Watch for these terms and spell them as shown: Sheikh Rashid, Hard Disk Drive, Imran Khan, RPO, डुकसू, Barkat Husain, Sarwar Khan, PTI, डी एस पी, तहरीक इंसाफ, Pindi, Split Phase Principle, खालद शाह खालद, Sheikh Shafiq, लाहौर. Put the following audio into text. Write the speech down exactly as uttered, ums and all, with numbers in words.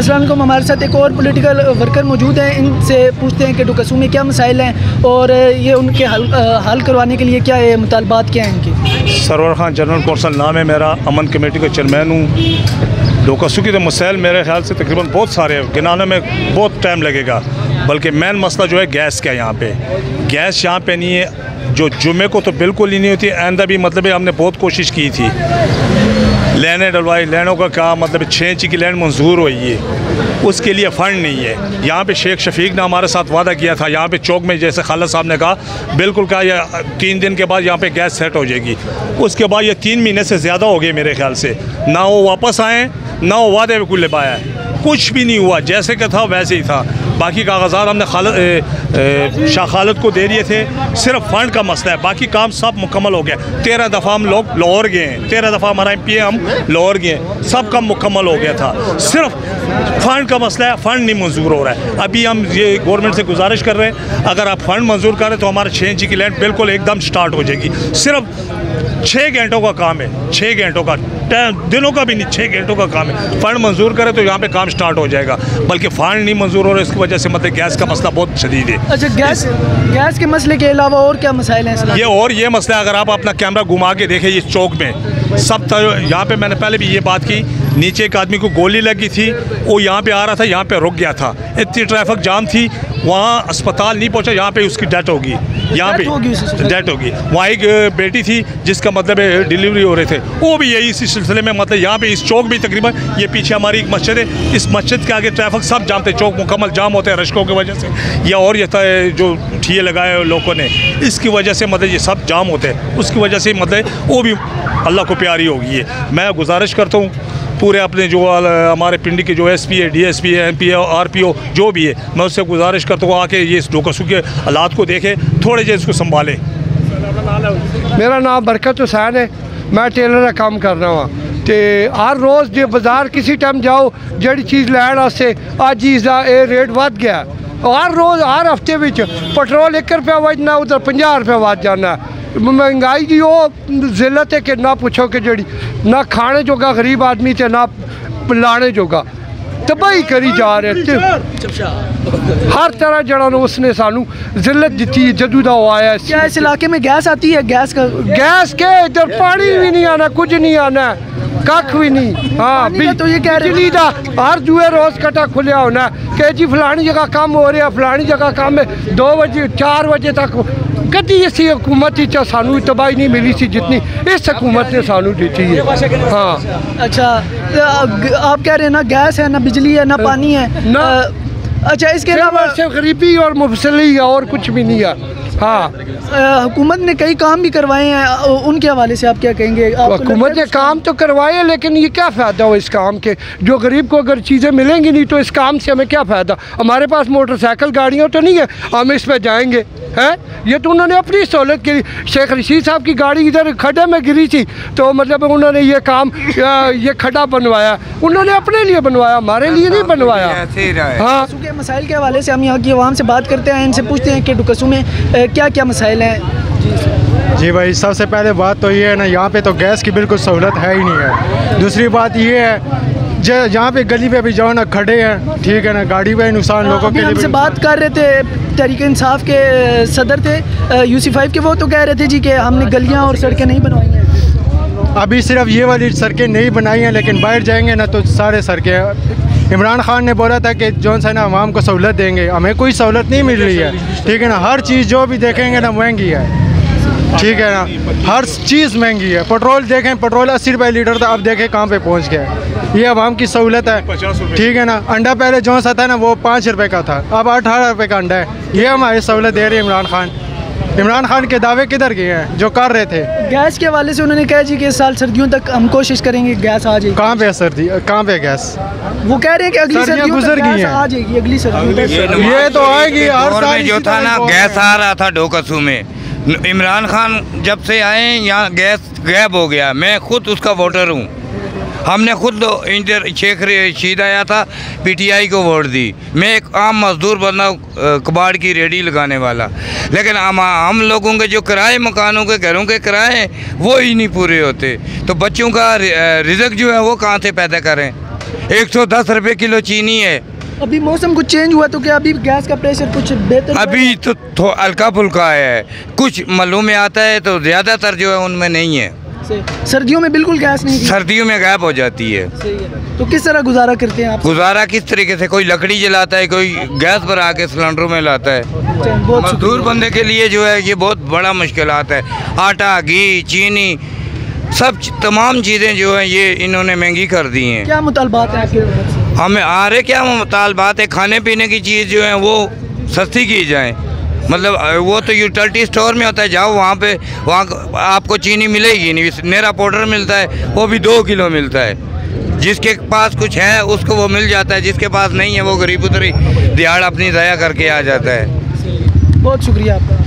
अस्सलाम वालेकुम। हमारे साथ एक और पॉलिटिकल वर्कर मौजूद हैं, इनसे पूछते हैं कि डुकसू में क्या मसाइल हैं और ये उनके हल हल करवाने के लिए क्या ये मुतालबात क्या हैं इनके। सरवर खान जनरल कौंसल नाम है मेरा, अमन कमेटी का चेयरमैन हूँ। डुकसू के तो मसाइल मेरे ख्याल से तकरीबन बहुत सारे हैं, गिनाने में बहुत टाइम लगेगा। बल्कि मेन मसला जो है गैस का, यहाँ पर गैस यहाँ पर नहीं है, जो जुमे को तो बिल्कुल ही नहीं होती। आइंदा भी मतलब हमने बहुत कोशिश की थी, लेने डलवाई, लेनों का काम मतलब छः इंच की लेन मंजूर हुई है, उसके लिए फ़ंड नहीं है। यहाँ पे शेख शफीक ने हमारे साथ वादा किया था, यहाँ पे चौक में जैसे खाला साहब ने कहा, बिल्कुल कहा या तीन दिन के बाद यहाँ पे गैस सेट हो जाएगी। उसके बाद ये तीन महीने से ज़्यादा हो गए मेरे ख्याल से, ना वो वापस आएँ ना वो वादे में कुल पाया है, कुछ भी नहीं हुआ। जैसे का था वैसे ही था। बाकी कागजात हमने खालद शाह खालद को दे दिए थे, सिर्फ फ़ंड का मसला है, बाकी काम सब मुकम्मल हो गया। तेरह दफ़ा हम लोग लाहौर गए हैं, तेरह दफ़ा हमारा एम पी है, हम लाहौर गए हैं, सब काम मुकम्मल हो गया था। सिर्फ फ़ंड का मसला है, फ़ंड नहीं मंजूर हो रहा है। अभी हम ये गवर्नमेंट से गुजारिश कर रहे हैं, अगर आप फ़ंड मंजूर करें तो हमारे छः इंच की लैंड बिल्कुल एकदम स्टार्ट हो जाएगी। सिर्फ छः घंटों का काम है, छः घंटों का, दिनों का भी नहीं, छः घंटों का काम है। फ़ंड मंजूर करे तो यहाँ पे काम स्टार्ट हो जाएगा, बल्कि फ़ंड नहीं मंजूर हो रहा है, इसकी वजह से मतलब गैस का मसला बहुत शदीद है। अच्छा, गैस गैस के मसले के अलावा और क्या मसाइल हैं? ये और ये मसला, अगर आप अपना कैमरा घुमा के देखें इस चौक में सब तरह, यहाँ पर मैंने पहले भी ये बात की, नीचे एक आदमी को गोली लगी थी, वो यहाँ पर आ रहा था, यहाँ पर रुक गया था, इतनी ट्रैफिक जाम थी, वहाँ अस्पताल नहीं पहुँचा, यहाँ पर उसकी डेथ होगी, यहाँ पे डेट होगी। वहाँ एक बेटी थी जिसका मतलब डिलीवरी हो रहे थे, वो भी यही इसी सिलसिले में मतलब यहाँ पे इस चौक भी तकरीबन, ये पीछे हमारी एक मस्जिद है, इस मस्जिद के आगे ट्रैफिक सब जाम थे, चौक मुकम्मल जाम होते हैं रश्कों की वजह से, या और ये जो ठिये लगाए लोगों ने इसकी वजह से मतलब ये सब जाम होते हैं, उसकी वजह से मतलब वो भी अल्लाह को प्यारी होगी है। मैं गुजारिश करता हूँ पूरे अपने जो हमारे पिंडी के जो एस पी है, डी एस पी है, एम पी है, आर पी ओ जो भी है, मैं उससे गुजारिश करता हूँ आके ये इस डुकसू के हालात को देखे, थोड़े जे इसको संभाले। मेरा नाम बरकत हुसैन है, मैं टेलर का काम करना वहाँ ते हर रोज़ जो बाजार किसी टाइम जाओ जड़ी चीज़ लैन वास्ते अज इसका ये रेट वध गया, हर रोज़ हर हफ्ते पेट्रोल एक रुपया बजना उधर पंजा रुपया बद जाना। महंगाई की वो जिल्लत है कि ना पुछो कि जी ना खाने जोगा गरीब आदमी थे ना लाने जोगा, तबाही करी जा रहे थे। हर तरह जड़ा उसने सानू जिल्लत दी जदू का वो आया। क्या इस इलाके में गैस आती है? गैस का गैस के इधर पानी भी नहीं आना, कुछ नहीं आना, कख भी नहीं। हाँ, बिजली तो ये कह रहे हैं हर जुए रोज़ कटा खुलिया होना कि जी फलानी जगह काम हो रहा है, फलानी जगह काम है, दो बजे चार बजे तक। कभी इसी हुकूमत चा सानू तबाही नहीं मिली सी जितनी इस हुकूमत ने सानू दी थी। हाँ अच्छा, आप कह रहे हैं ना गैस है, ना बिजली है, ना पानी है, ना अच्छा इसके अलावा सिर्फ गरीबी और मुफसली और कुछ भी नहीं है। हाँ, हुकूमत ने कई काम भी करवाए हैं, उनके हवाले से आप क्या कहेंगे? हुकूमत ने काम तो करवाए, लेकिन ये क्या फ़ायदा हो इस काम के? जो गरीब को अगर चीज़ें मिलेंगी नहीं तो इस काम से हमें क्या फ़ायदा? हमारे पास मोटरसाइकिल गाड़ियाँ तो नहीं है हम इस पर जाएंगे हैं? ये तो उन्होंने अपनी सहूलत के लिए, शेख रशीद साहब की गाड़ी इधर खड्डे में गिरी थी तो मतलब उन्होंने ये काम ये खड्डा बनवाया, उन्होंने अपने लिए बनवाया, हमारे लिए नहीं बनवाया। हाँ, के मसाइल के हवाले से हम यहाँ की आवाम से बात करते हैं, इनसे पूछते हैं कि डुकसू में क्या क्या मसाइल हैं। जी भाई, सबसे पहले बात तो ये है ना, यहाँ पे तो गैस की बिल्कुल सहूलत है ही नहीं है। दूसरी बात ये है जो यहाँ पे गली पे भी जाओ ना खड़े हैं, ठीक है ना, गाड़ी पे नुकसान लोगों के। हमसे बात कर रहे थे तहरीक इंसाफ के सदर थे यूसी फाइव के, वो तो कह रहे थे जी कि हमने गलियाँ और सड़कें नहीं बनवाई हैं, अभी सिर्फ ये वाली सड़कें नहीं बनाई हैं, लेकिन बाहर जाएंगे ना तो सारे सड़कें। इमरान खान ने बोला था कि जौन सा ना आवाम को सहूलत देंगे, हमें कोई सहूलत नहीं मिल रही है, ठीक है ना। हर चीज़ जो भी देखेंगे ना महंगी है, ठीक है ना, हर चीज़ महंगी है। पेट्रोल देखें, पेट्रोल अस्सी रुपये लीटर था, अब देखें कहाँ पे पहुँच गया। ये आवाम की सहूलत है, ठीक है ना। अंडा पहले जौन सा था ना वो पाँच रुपये का था, अब अठारह रुपये का अंडा है। ये हमारी सहूलत दे रही है इमरान खान। इमरान खान के दावे किधर गए हैं जो कर रहे थे? गैस के हवाले से उन्होंने कहा जी कि इस साल सर्दियों तक हम कोशिश करेंगे गैस आ जाएगी। कहाँ पे सर्दी, कहाँ पे गैस? वो कह रहे हैं कि अगली सर्दियों गुजर गई है, आ जाएगी अगली सर्दियों। ये तो आएगी हर साल। जो था ना गैस आ रहा था डुकसू में, इमरान खान जब से आए यहाँ गैस गायब हो गया। मैं खुद उसका वोटर हूँ, हमने खुद इंजर शेख रशीद आया था, पीटीआई को वोट दी। मैं एक आम मजदूर बंदा हूँ, कबाड़ की रेडी लगाने वाला, लेकिन हम हम लोगों के जो किराए मकानों के घरों के किराए वो ही नहीं पूरे होते, तो बच्चों का रिज़्क जो है वो कहाँ से पैदा करें? एक सौ दस रुपये किलो चीनी है। अभी मौसम कुछ चेंज हुआ तो क्या अभी गैस का प्रेशर कुछ बेहतर? अभी तो हल्का फुल्का है, कुछ मल्लों में आता है तो ज़्यादातर जो है उनमें नहीं है। सर्दियों में बिल्कुल गैस नहीं, सर्दियों में गायब हो जाती है। सही है। तो किस तरह गुजारा करते हैं आप? गुजारा किस तरीके से, कोई लकड़ी जलाता है, कोई गैस पर आके सिलेंडरों में लाता है। मजदूर बंदे के लिए जो है ये बहुत बड़ा मुश्किल है। आटा, घी, चीनी, सब तमाम चीज़ें जो हैं ये इन्होंने महंगी कर दी हैं। क्या मुतालबात है आपके? हमें आ रहे क्या मुतालबात है, खाने पीने की चीज़ जो है वो सस्ती की जाए। मतलब वो तो यूटिलिटी स्टोर में होता है, जाओ वहाँ पे, वहाँ आपको चीनी मिलेगी नहीं, नेरा पाउडर मिलता है वो भी दो किलो मिलता है। जिसके पास कुछ है उसको वो मिल जाता है, जिसके पास नहीं है वो गरीब उतरी दिहाड़ अपनी ज़ाया करके आ जाता है। बहुत शुक्रिया आपका।